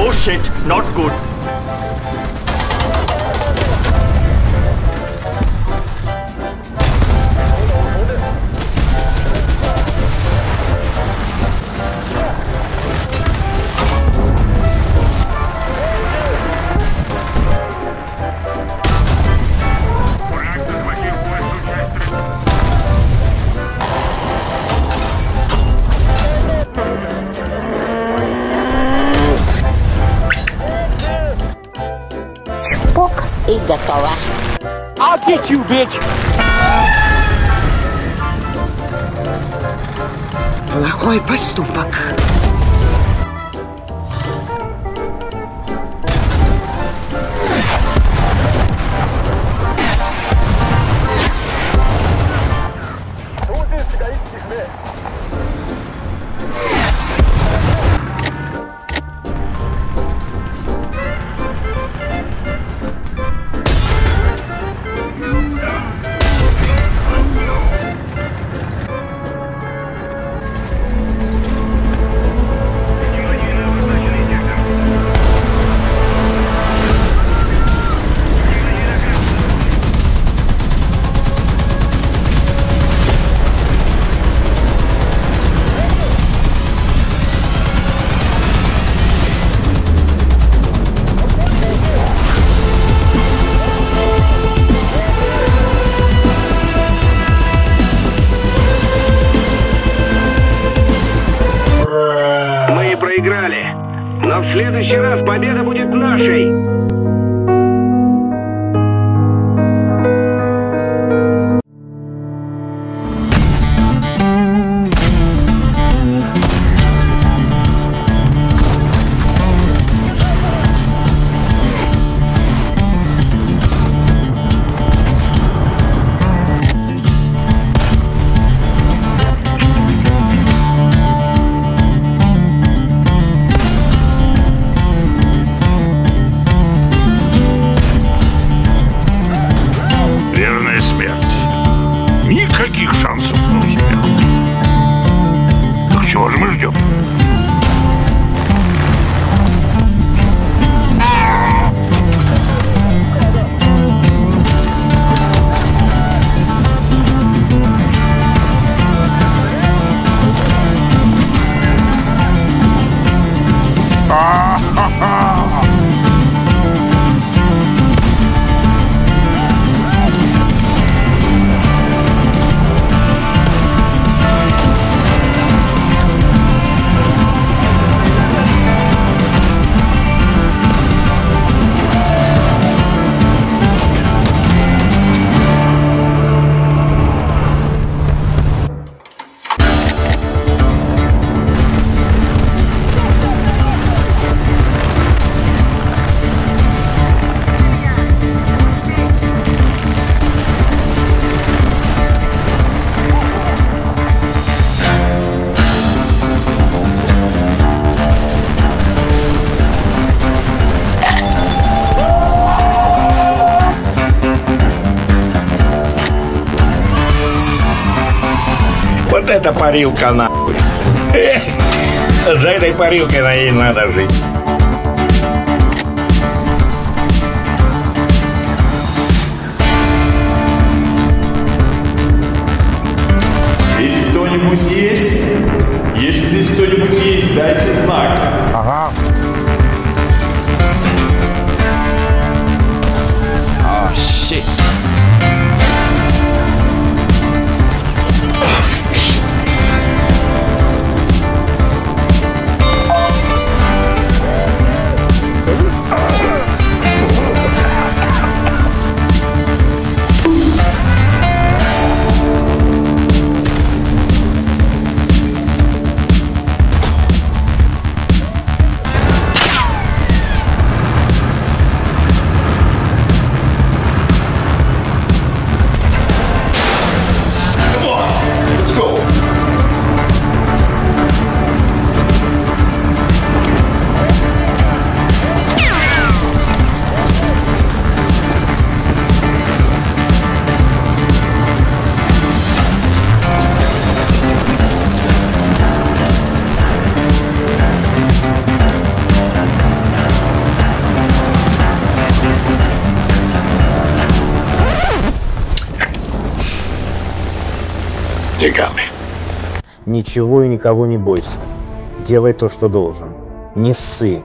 Oh shit, not good. И готово. I'll get you, bitch. Плохой поступок. Но в следующий раз победа будет нашей! Никаких шансов на успех. Так чего же мы ждем? Вот это парилка нахуй. За этой парилкой на ней надо жить. Здесь кто-нибудь есть? Если здесь кто-нибудь есть, дайте знак. Ага. О, щит. Ничего и никого не бойся. Делай то, что должен. Не ссы.